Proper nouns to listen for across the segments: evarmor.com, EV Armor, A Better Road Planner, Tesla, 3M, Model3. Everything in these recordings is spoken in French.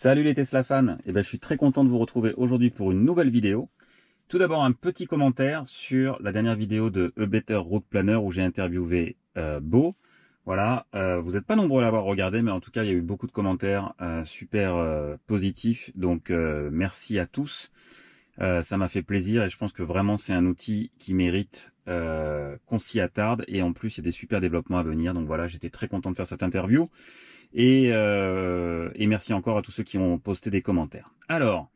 Salut les Tesla fans, je suis très content de vous retrouver aujourd'hui pour une nouvelle vidéo. Tout d'abord un petit commentaire sur la dernière vidéo de A Better Road Planner où j'ai interviewé Beau. Voilà, vous n'êtes pas nombreux à l'avoir regardé, mais en tout cas il y a eu beaucoup de commentaires super positifs, donc merci à tous. Ça m'a fait plaisir et je pense que vraiment c'est un outil qui mérite qu'on s'y attarde, et en plus il y a des super développements à venir, donc voilà, j'étais très content de faire cette interview. Et merci encore à tous ceux qui ont posté des commentaires. Alors,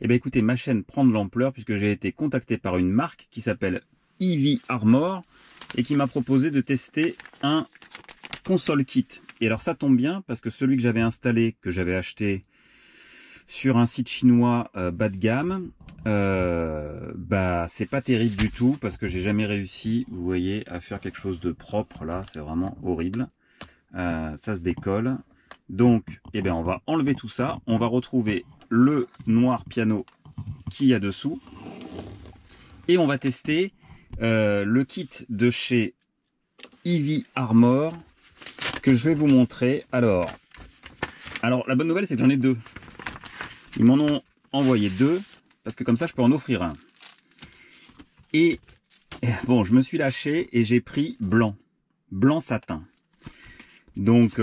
écoutez, ma chaîne prend de l'ampleur puisque j'ai été contacté par une marque qui s'appelle EV Armor et qui m'a proposé de tester un console kit. Et alors ça tombe bien parce que celui que j'avais installé, que j'avais acheté sur un site chinois bas de gamme, c'est pas terrible du tout parce que j'ai jamais réussi, vous voyez, à faire quelque chose de propre. Là, c'est vraiment horrible. Ça se décolle, donc on va enlever tout ça, on va retrouver le noir piano qu'il y a dessous et on va tester le kit de chez EV Armor que je vais vous montrer. Alors la bonne nouvelle c'est que j'en ai deux, ils m'en ont envoyé deux parce que comme ça je peux en offrir un. Et bon, je me suis lâché et j'ai pris blanc satin. Donc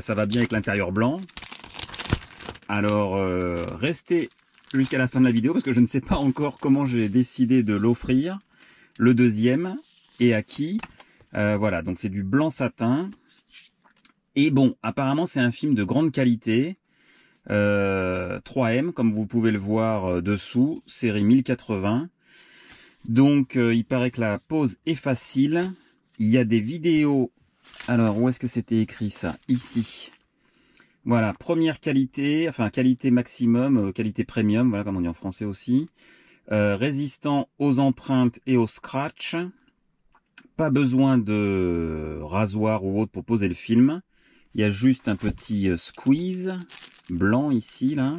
ça va bien avec l'intérieur blanc. Alors restez jusqu'à la fin de la vidéo parce que je ne sais pas encore comment j'ai décidé de l'offrir, le deuxième, et à qui. Voilà, donc c'est du blanc satin. Et bon, apparemment c'est un film de grande qualité, 3M comme vous pouvez le voir dessous, série 1080. Donc il paraît que la pose est facile, il y a des vidéos. Alors, où est-ce que c'était écrit ça? Ici. Voilà, première qualité, enfin qualité maximum, qualité premium, voilà comme on dit en français aussi. Résistant aux empreintes et aux scratchs. Pas besoin de rasoir ou autre pour poser le film. Il y a juste un petit squeeze blanc ici, là.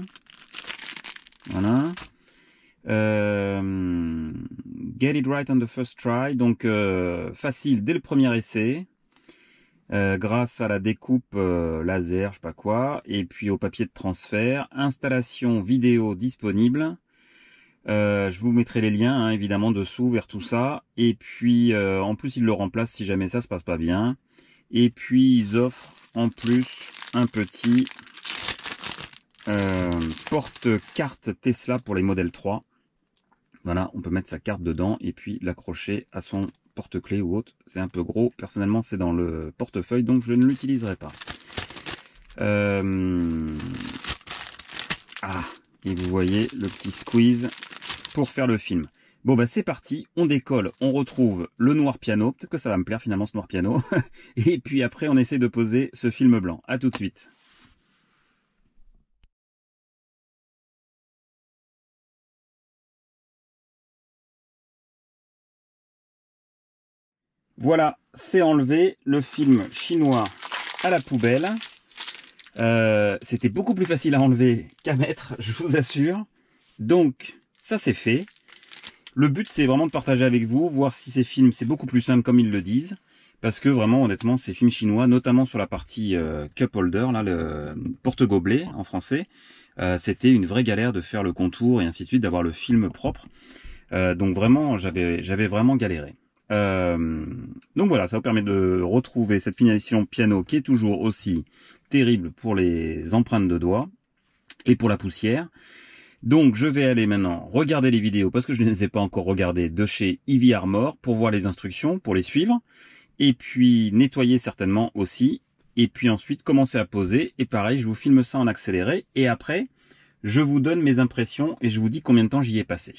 Voilà. Get it right on the first try. Donc, facile dès le premier essai. Grâce à la découpe laser, je sais pas quoi, et puis au papier de transfert. Installation vidéo disponible, je vous mettrai les liens évidemment dessous vers tout ça, et puis en plus ils le remplacent si jamais ça se passe pas bien, et puis ils offrent en plus un petit porte-carte Tesla pour les Model 3. Voilà, on peut mettre sa carte dedans et puis l'accrocher à son porte-clés ou autre. C'est un peu gros, personnellement c'est dans le portefeuille donc je ne l'utiliserai pas. Et vous voyez le petit squeeze pour faire le film. Bon c'est parti, on décolle, on retrouve le noir piano, peut-être que ça va me plaire finalement ce noir piano, et puis après on essaie de poser ce film blanc. À tout de suite. Voilà, c'est enlevé, le film chinois à la poubelle. C'était beaucoup plus facile à enlever qu'à mettre, je vous assure. Donc, ça c'est fait. Le but, c'est vraiment de partager avec vous, voir si ces films, c'est beaucoup plus simple comme ils le disent. Parce que vraiment, honnêtement, ces films chinois, notamment sur la partie cup holder, là, le porte-gobelet en français, c'était une vraie galère de faire le contour et ainsi de suite, d'avoir le film propre. Donc vraiment, j'avais vraiment galéré. Donc voilà, ça vous permet de retrouver cette finition piano qui est toujours aussi terrible pour les empreintes de doigts et pour la poussière. Donc je vais aller maintenant regarder les vidéos parce que je ne les ai pas encore regardées de chez EV Armor pour voir les instructions, pour les suivre, et puis nettoyer certainement aussi, et puis ensuite commencer à poser. Et pareil, je vous filme ça en accéléré et après je vous donne mes impressions et je vous dis combien de temps j'y ai passé.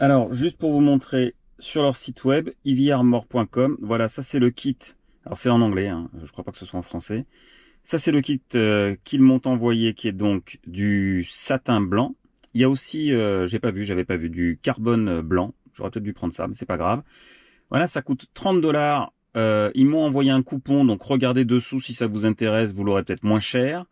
Alors juste pour vous montrer, sur leur site web evarmor.com, voilà, ça c'est le kit. Alors c'est en anglais, je crois pas que ce soit en français. Ça c'est le kit qu'ils m'ont envoyé, qui est donc du satin blanc. Il y a aussi j'avais pas vu du carbone blanc, j'aurais peut-être dû prendre ça mais c'est pas grave. Voilà, ça coûte 30 $. Ils m'ont envoyé un coupon, donc regardez dessous si ça vous intéresse, vous l'aurez peut-être moins cher.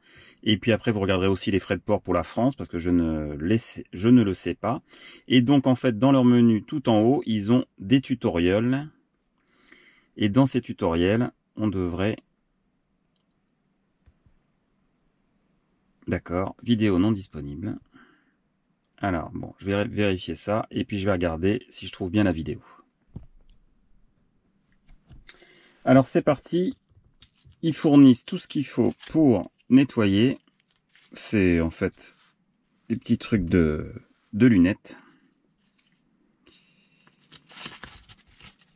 Et puis après, vous regarderez aussi les frais de port pour la France, parce que je ne le sais pas. Et donc, en fait, dans leur menu, tout en haut, ils ont des tutoriels. Et dans ces tutoriels, on devrait... D'accord, vidéo non disponible. Alors, bon, je vais vérifier ça et puis je vais regarder si je trouve bien la vidéo. Alors c'est parti, ils fournissent tout ce qu'il faut pour nettoyer. C'est en fait des petits trucs de lunettes.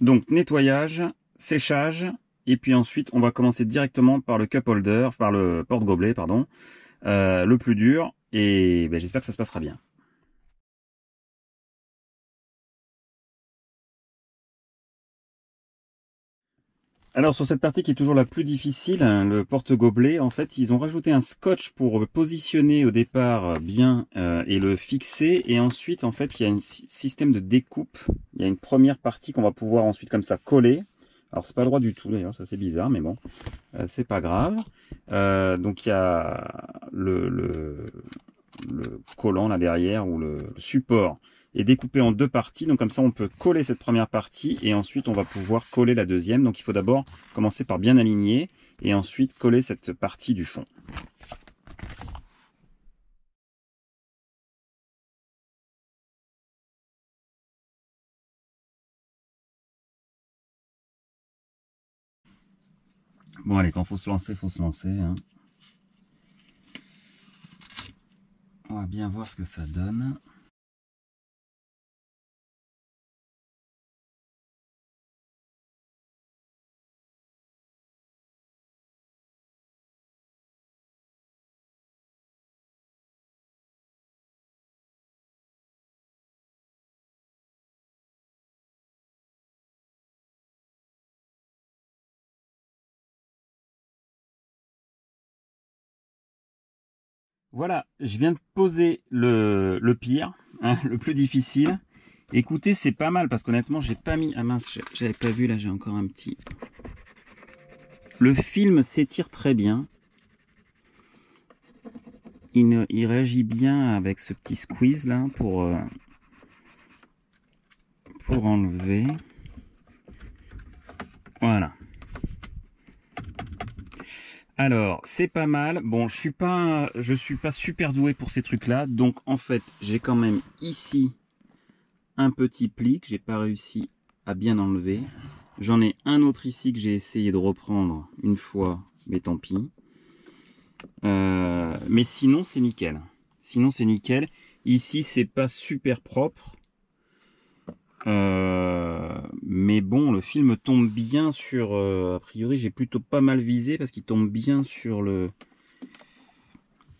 Donc nettoyage, séchage, et puis ensuite on va commencer directement par le cup holder, par le porte-gobelet, pardon, le plus dur, et ben, j'espère que ça se passera bien. Alors sur cette partie qui est toujours la plus difficile, hein, le porte-gobelet, en fait ils ont rajouté un scotch pour positionner au départ bien et le fixer, et ensuite en fait il y a un système de découpe, il y a une première partie qu'on va pouvoir ensuite comme ça coller. Alors c'est pas droit du tout d'ailleurs, ça c'est bizarre, mais bon, c'est pas grave. Donc il y a le collant là derrière, ou le support est découpé en deux parties, donc comme ça on peut coller cette première partie et ensuite on va pouvoir coller la deuxième. Donc il faut d'abord commencer par bien aligner et ensuite coller cette partie du fond. Bon allez, quand faut se lancer hein. On va bien voir ce que ça donne. Voilà, je viens de poser le pire, hein, le plus difficile. Écoutez, c'est pas mal parce qu'honnêtement, j'ai pas mis... Ah mince, j'avais pas vu, là j'ai encore un petit... Le film s'étire très bien. Il réagit bien avec ce petit squeeze là pour enlever. Voilà. Alors, c'est pas mal. Bon, je suis pas super doué pour ces trucs-là. Donc, en fait, j'ai quand même ici un petit pli que j'ai pas réussi à bien enlever. J'en ai un autre ici que j'ai essayé de reprendre une fois, mais tant pis. Mais sinon, c'est nickel. Sinon, c'est nickel. Ici, c'est pas super propre. Mais bon, le film tombe bien sur... a priori, j'ai plutôt pas mal visé parce qu'il tombe bien sur le...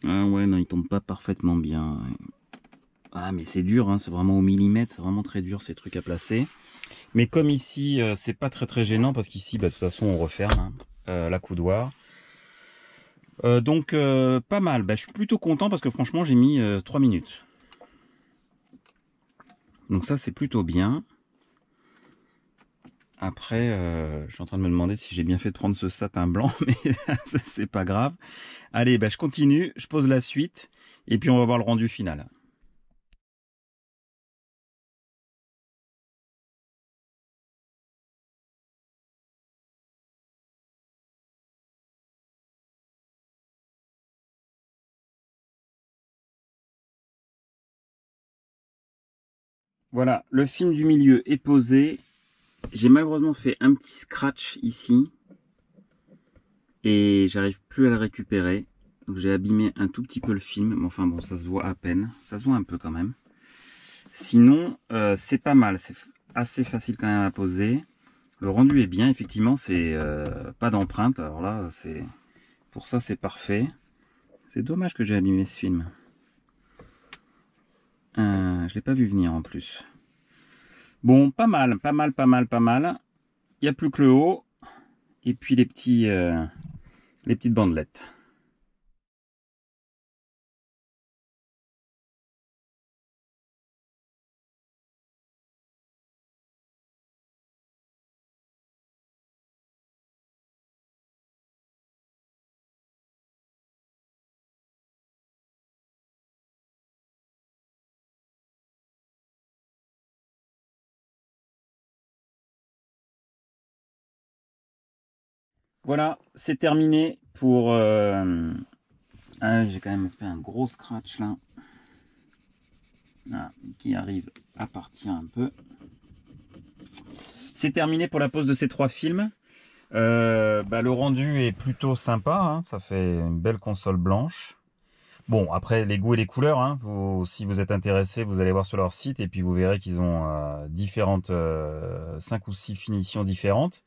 Ah ouais, non, il tombe pas parfaitement bien. Ah, mais c'est dur, hein, c'est vraiment au millimètre, c'est vraiment très dur ces trucs à placer. Mais comme ici, c'est pas très gênant parce qu'ici, bah, de toute façon, on referme hein, la coudoir. Donc, pas mal. Bah, je suis plutôt content parce que franchement, j'ai mis 3 minutes. Donc ça c'est plutôt bien. Après, je suis en train de me demander si j'ai bien fait de prendre ce satin blanc, mais c'est pas grave. Allez, bah, je continue, je pose la suite, et puis on va voir le rendu final. Voilà, le film du milieu est posé. J'ai malheureusement fait un petit scratch ici. Et j'arrive plus à le récupérer. Donc j'ai abîmé un tout petit peu le film. Mais enfin bon, ça se voit à peine. Ça se voit un peu quand même. Sinon, c'est pas mal. C'est assez facile quand même à poser. Le rendu est bien. Effectivement, c'est pas d'empreinte. Alors là, c'est pour ça, c'est parfait. C'est dommage que j'ai abîmé ce film. Je l'ai pas vu venir en plus. Bon, pas mal. Il n'y a plus que le haut et puis les petites bandelettes. Voilà, c'est terminé pour Ah, j'ai quand même fait un gros scratch là. Ah, qui arrive à partir un peu. C'est terminé pour la pose de ces trois films. Le rendu est plutôt sympa, hein. Ça fait une belle console blanche. Bon, après les goûts et les couleurs, hein, si vous êtes intéressé, vous allez voir sur leur site et puis vous verrez qu'ils ont différentes 5 ou 6 finitions différentes.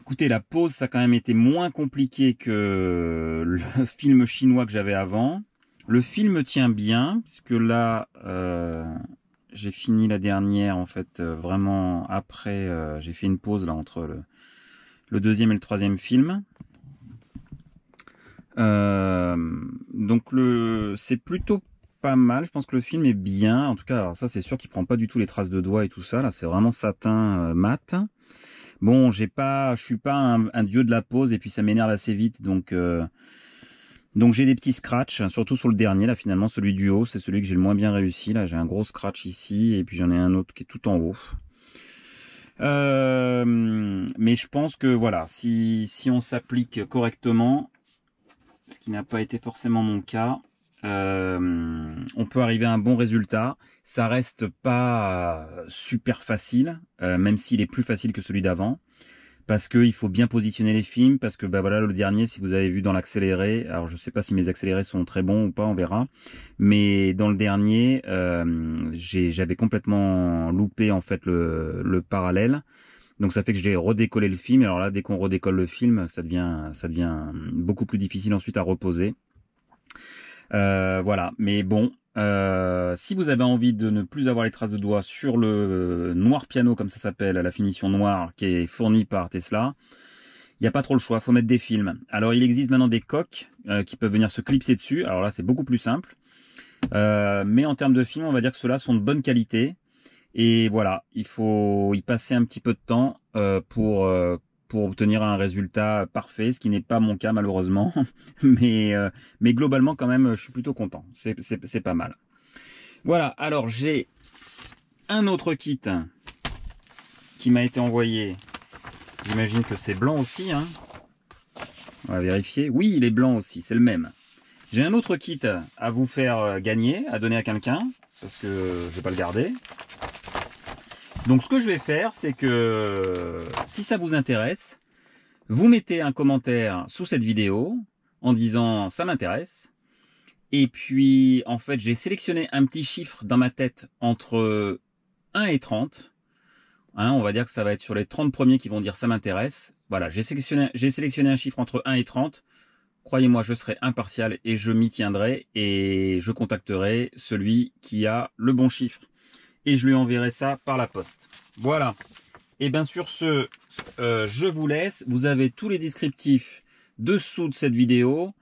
Écoutez, la pose, ça a quand même été moins compliqué que le film chinois que j'avais avant. Le film tient bien, puisque là, j'ai fini la dernière, en fait, vraiment après, j'ai fait une pause là entre le deuxième et le troisième film. Donc c'est plutôt pas mal, je pense que le film est bien, en tout cas alors ça c'est sûr qu'il prend pas du tout les traces de doigts et tout ça, là c'est vraiment satin mat. Bon, je suis pas un dieu de la pose et puis ça m'énerve assez vite, donc j'ai des petits scratchs, surtout sur le dernier là finalement, celui du haut c'est celui que j'ai le moins bien réussi, là j'ai un gros scratch ici et puis j'en ai un autre qui est tout en haut. Mais je pense que voilà, si on s'applique correctement, ce qui n'a pas été forcément mon cas, on peut arriver à un bon résultat. Ça reste pas super facile, même s'il est plus facile que celui d'avant, parce qu'il faut bien positionner les films, parce que bah voilà, le dernier, si vous avez vu dans l'accéléré, alors je sais pas si mes accélérés sont très bons ou pas, on verra, mais dans le dernier, j'avais complètement loupé en fait le parallèle. Donc ça fait que j'ai redécollé le film. Alors là, dès qu'on redécolle le film, ça devient beaucoup plus difficile ensuite à reposer. Voilà, mais bon, si vous avez envie de ne plus avoir les traces de doigts sur le noir piano, comme ça s'appelle, la finition noire qui est fournie par Tesla, il n'y a pas trop le choix, il faut mettre des films. Alors il existe maintenant des coques qui peuvent venir se clipser dessus. Alors là, c'est beaucoup plus simple. Mais en termes de films, on va dire que ceux-là sont de bonne qualité. Et voilà, il faut y passer un petit peu de temps pour obtenir un résultat parfait, ce qui n'est pas mon cas malheureusement. Mais globalement quand même, je suis plutôt content, c'est pas mal. Voilà, alors j'ai un autre kit qui m'a été envoyé. J'imagine que c'est blanc aussi, hein. On va vérifier. Oui, il est blanc aussi, c'est le même. J'ai un autre kit à vous faire gagner, à donner à quelqu'un, parce que je ne vais pas le garder. Donc ce que je vais faire, c'est que si ça vous intéresse, vous mettez un commentaire sous cette vidéo en disant ça m'intéresse. Et puis en fait, j'ai sélectionné un petit chiffre dans ma tête entre 1 et 30. Hein, on va dire que ça va être sur les 30 premiers qui vont dire ça m'intéresse. Voilà, j'ai sélectionné un chiffre entre 1 et 30. Croyez-moi, je serai impartial et je m'y tiendrai et je contacterai celui qui a le bon chiffre. Et je lui enverrai ça par la poste. Voilà. Et bien sur ce, je vous laisse. Vous avez tous les descriptifs dessous de cette vidéo.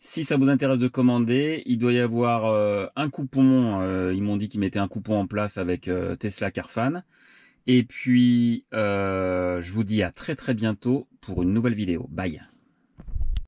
Si ça vous intéresse de commander, il doit y avoir un coupon. Ils m'ont dit qu'ils mettaient un coupon en place avec Tesla Carfan. Et puis, je vous dis à très très bientôt pour une nouvelle vidéo. Bye.